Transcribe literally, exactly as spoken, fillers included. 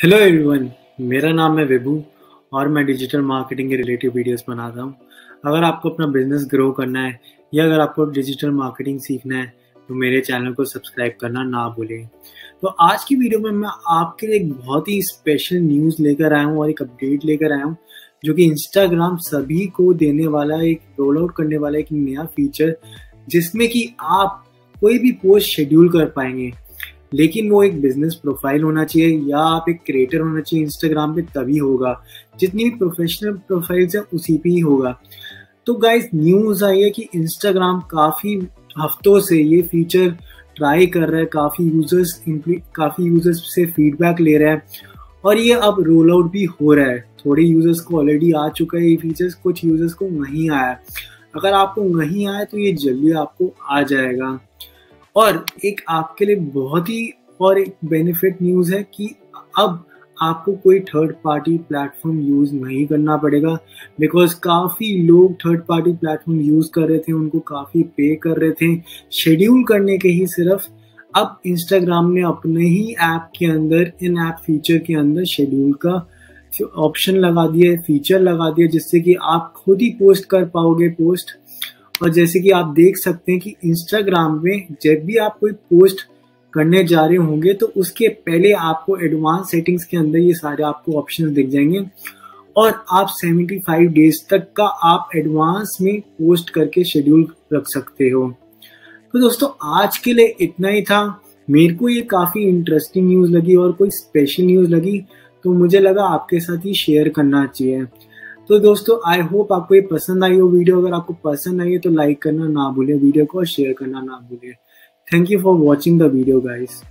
Hello everyone, मेरा नाम है विभू और मैं डिजिटल मार्केटिंग के रिलेटेड वीडियोस बनाता हूँ। अगर आपको अपना बिजनेस ग्रो करना है या अगर आपको डिजिटल मार्केटिंग सीखना है तो मेरे चैनल को सब्सक्राइब करना ना भूलें। तो आज की वीडियो में मैं आपके लिए एक बहुत ही स्पेशल न्यूज़ लेकर आया हूँ और एक अपडेट लेकर आया हूँ जो कि इंस्टाग्राम सभी को देने वाला, एक रोल आउट करने वाला एक नया फीचर, जिसमें कि आप कोई भी पोस्ट शेड्यूल कर पाएंगे, लेकिन वो एक बिजनेस प्रोफाइल होना चाहिए या आप एक क्रिएटर होना चाहिए इंस्टाग्राम पे, तभी होगा। जितनी भी प्रोफेशनल प्रोफाइल्स हैं उसी पे ही होगा। तो गाइस, न्यूज़ आई है कि इंस्टाग्राम काफ़ी हफ्तों से ये फीचर ट्राई कर रहा है, काफ़ी यूज़र्स काफ़ी यूज़र्स से फीडबैक ले रहे हैं और ये अब रोल आउट भी हो रहा है। थोड़े यूज़र्स को ऑलरेडी आ चुका है ये फीचर्स, कुछ यूज़र्स को नहीं आया। अगर आपको नहीं आया तो ये जल्दी आपको आ जाएगा। और एक आपके लिए बहुत ही और एक बेनिफिट न्यूज़ है कि अब आपको कोई थर्ड पार्टी प्लेटफॉर्म यूज़ नहीं करना पड़ेगा, बिकॉज काफ़ी लोग थर्ड पार्टी प्लेटफॉर्म यूज़ कर रहे थे, उनको काफ़ी पे कर रहे थे शेड्यूल करने के ही सिर्फ। अब इंस्टाग्राम ने अपने ही ऐप के अंदर, इन ऐप फीचर के अंदर शेड्यूल का ऑप्शन लगा दिया, फीचर लगा दिया, जिससे कि आप खुद ही पोस्ट कर पाओगे पोस्ट। और जैसे कि आप देख सकते हैं कि इंस्टाग्राम में जब भी आप कोई पोस्ट करने जा रहे होंगे तो उसके पहले आपको एडवांस सेटिंग्स के अंदर ये सारे आपको ऑप्शंस दिख जाएंगे और आप पचहत्तर डेज तक का आप एडवांस में पोस्ट करके शेड्यूल रख सकते हो। तो दोस्तों, आज के लिए इतना ही था। मेरे को ये काफ़ी इंटरेस्टिंग न्यूज़ लगी और कोई स्पेशल न्यूज़ लगी तो मुझे लगा आपके साथ ही शेयर करना चाहिए। तो दोस्तों, आई होप आपको ये पसंद आई हो वीडियो। अगर आपको पसंद आई है तो लाइक करना ना भूलें वीडियो को और शेयर करना ना भूलें। Thank you for watching the video guys.